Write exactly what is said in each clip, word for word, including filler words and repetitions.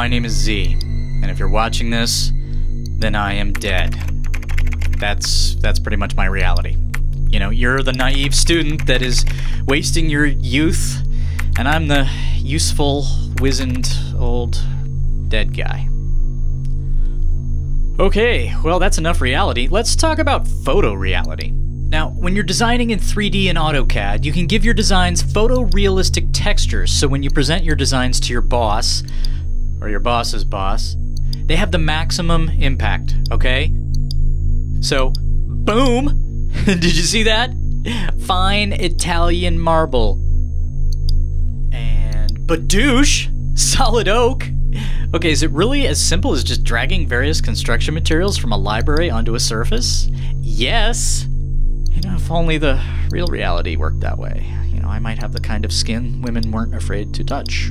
my name is Z, and if you're watching this, then I am dead. That's that's pretty much my reality. You know, you're the naive student that is wasting your youth, and I'm the useful, wizened, old, dead guy. Okay, well that's enough reality. Let's talk about photoreality. Now, when you're designing in three D in AutoCAD, you can give your designs photorealistic textures, so when you present your designs to your boss, or your boss's boss, they have the maximum impact, okay? So, boom! Did you see that? Fine Italian marble. And badoosh! Solid oak! Okay, is it really as simple as just dragging various construction materials from a library onto a surface? Yes! You know, if only the real reality worked that way. You know, I might have the kind of skin women weren't afraid to touch.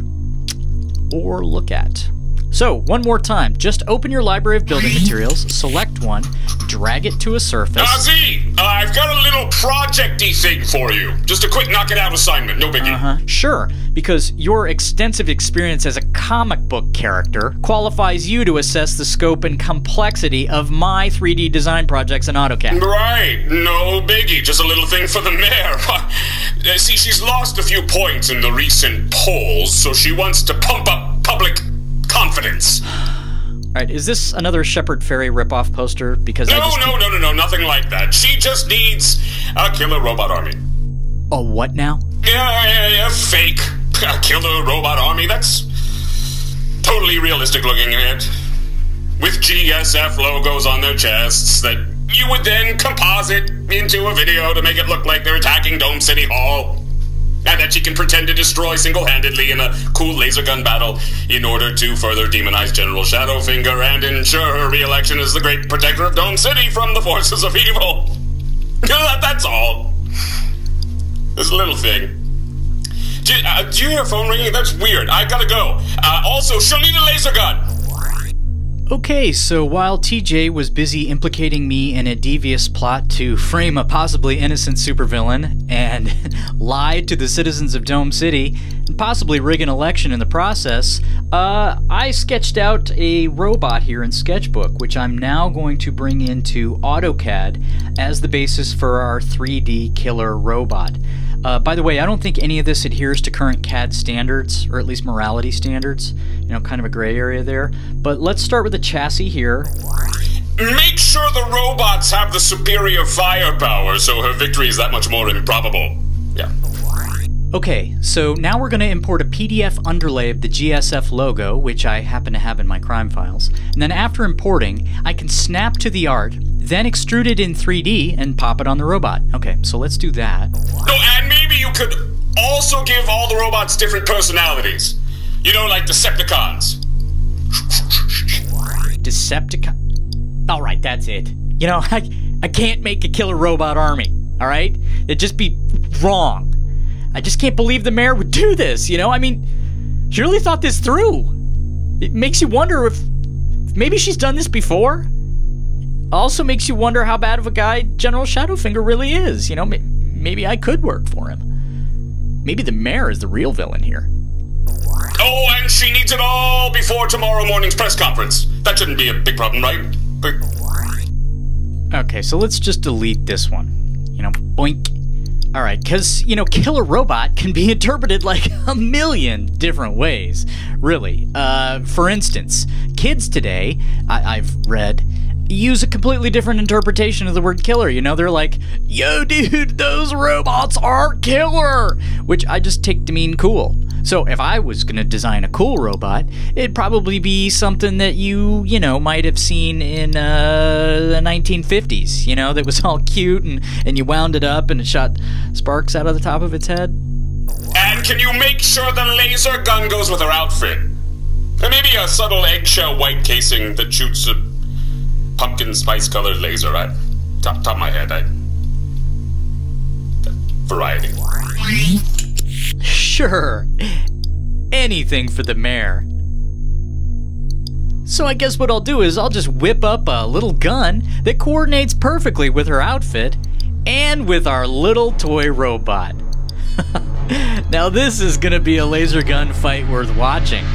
Or look at. So, one more time. Just open your library of building materials, select one, drag it to a surface. Ozzy, uh, I've got a little project-y thing for you. Just a quick knock-it-out assignment, no biggie. Uh-huh. Sure, because your extensive experience as a comic book character qualifies you to assess the scope and complexity of my three D design projects in AutoCAD. Right, no biggie. Just a little thing for the mayor. See, she's lost a few points in the recent polls, so she wants to pump up public confidence. Alright, is this another Shepard Fairey ripoff poster? Because no, I just no, no, no, no, nothing like that. She just needs a killer robot army. A what now? Yeah, yeah, yeah, fake. A killer robot army. That's totally realistic looking at it. With G S F logos on their chests that you would then composite into a video to make it look like they're attacking Dome City Hall. And that she can pretend to destroy single-handedly in a cool laser gun battle in order to further demonize General Shadowfinger and ensure her re-election as the great protector of Dome City from the forces of evil. That's all. This little thing. Do, uh, do you hear a phone ringing? That's weird. I gotta go. Uh, also, she'll need a laser gun. Okay, so while T J was busy implicating me in a devious plot to frame a possibly innocent supervillain and lie to the citizens of Dome City and possibly rig an election in the process, uh, I sketched out a robot here in Sketchbook, which I'm now going to bring into AutoCAD as the basis for our three D killer robot. Uh, by the way, I don't think any of this adheres to current C A D standards, or at least morality standards. You know, kind of a gray area there. But let's start with the chassis here. Make sure the robots have the superior firepower, so her victory is that much more improbable. Yeah. Okay, so now we're going to import a P D F underlay of the G S F logo, which I happen to have in my crime files. And then after importing, I can snap to the art, then extrude it in three D and pop it on the robot. Okay, so let's do that. Oh, and maybe you could also give all the robots different personalities. You know, like Decepticons. Decepticon? All right, that's it. You know, I, I can't make a killer robot army, all right? It'd just be wrong. I just can't believe the mayor would do this, you know? I mean, she really thought this through. It makes you wonder if, if maybe she's done this before. Also makes you wonder how bad of a guy General Shadowfinger really is. You know, maybe I could work for him. Maybe the mayor is the real villain here. Oh, and she needs it all before tomorrow morning's press conference. That shouldn't be a big problem, right? But... okay, so let's just delete this one. You know, boink. All right, because, you know, killer robot can be interpreted like a million different ways, really. Uh, for instance, kids today, I I've read, use a completely different interpretation of the word killer. You know, they're like, yo, dude, those robots are killer, which I just take to mean cool. So if I was going to design a cool robot, it'd probably be something that you, you know, might have seen in uh, the nineteen fifties, you know, that was all cute and, and you wound it up and it shot sparks out of the top of its head. And can you make sure the laser gun goes with her outfit? And maybe a subtle eggshell white casing that shoots a pumpkin spice colored laser. I, top, top of my head, I, that variety. Sure, anything for the mayor. So I guess what I'll do is I'll just whip up a little gun that coordinates perfectly with her outfit and with our little toy robot. Now this is gonna be a laser gun fight worth watching.